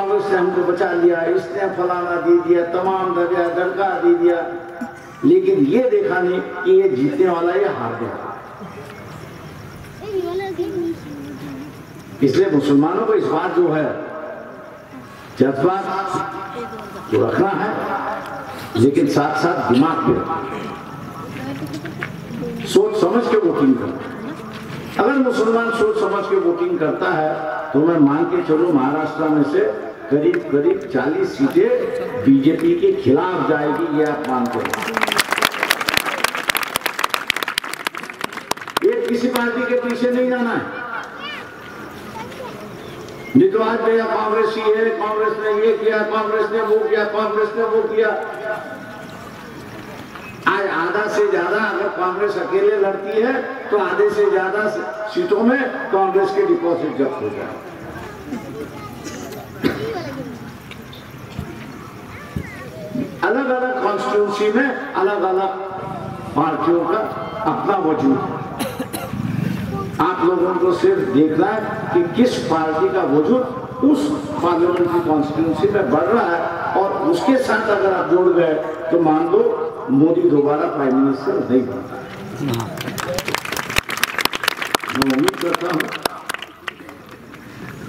कांग्रेस ने हमको बचा लिया, इसने फलाना दे दिया, तमाम दरिया दड़का दे दिया, लेकिन ये देखा नहीं कि ये जीतने वाला ये हारने वाला। इसलिए मुसलमानों को इस बात जो है जज्बा तो रखना है, लेकिन साथ साथ दिमाग पे रखना, सोच समझ के वोटिंग करना। अगर मुसलमान सोच समझ के वोटिंग करता है तो मैं मान के चलो महाराष्ट्र में से करीब करीब 40 सीटें बीजेपी के खिलाफ जाएगी, ये आप मानते हैं। ये किसी पार्टी के पीछे नहीं जाना है, नहीं तो आज भैया कांग्रेस ही है, कांग्रेस ने ये किया, कांग्रेस ने वो किया, कांग्रेस ने वो किया। आज आधा से ज्यादा अगर कांग्रेस अकेले लड़ती है तो आधे से ज्यादा सीटों में कांग्रेस के डिपॉजिट जब्त हो जाए। अलग अलग कॉन्स्टिट्यूंसी में अलग अलग पार्टियों का अपना वजूद है। आप लोगों को सिर्फ देखना है कि किस पार्टी का वजूद उस पार्लियामेंट की कॉन्स्टिट्यूंसी में बढ़ रहा है, और उसके साथ अगर आप जुड़ गए तो मान लो मोदी दोबारा प्राइम मिनिस्टर नहीं बनता। मैं उम्मीद करता हूं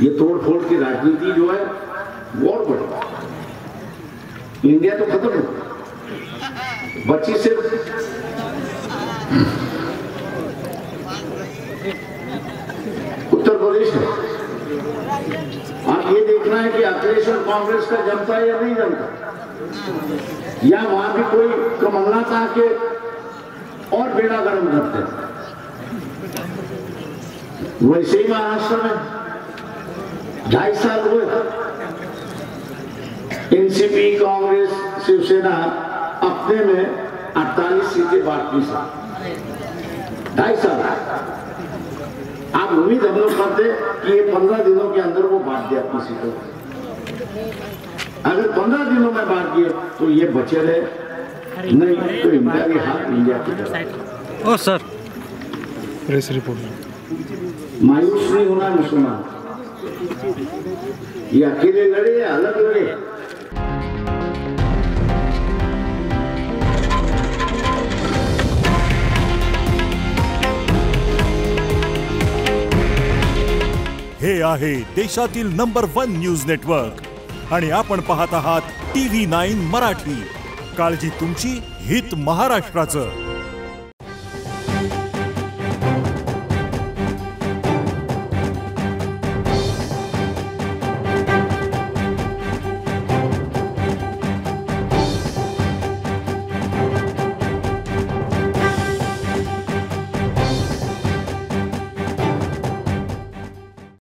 ये तोड़ फोड़ की राजनीति जो है वो और बढ़ेगी, इंडिया तो खत्म हो बच्ची सिर्फ उत्तर प्रदेश है। आप ये देखना है कि अखिलेश और कांग्रेस का जमता है या नहीं जमता, या वहां भी कोई कमलनाथ आके और बेड़ा गर्म करते हैं। वैसे ही महाराष्ट्र में 2.5 साल हुए एनसीपी, कांग्रेस, शिवसेना अपने में 48 सीटें बांटती है, 2.5 साल। आप उम्मीद हम लोग करते कि ये 15 दिनों के अंदर वो बांट दे अपनी सीटों। अगर 15 दिनों में बांट दिए तो ये बचे रहे, नहीं तो इंडिया के हाथ इंडिया की तरफ। Oh sir, press report. मायूस नहीं होना मुसलमान, ये अकेले लड़े या अलग लड़े। हे आहे देशातील नंबर 1 न्यूज नेटवर्क आणि आपण पाहत आहात TV9 मराठी। काळजी तुमची, हित महाराष्ट्राचं।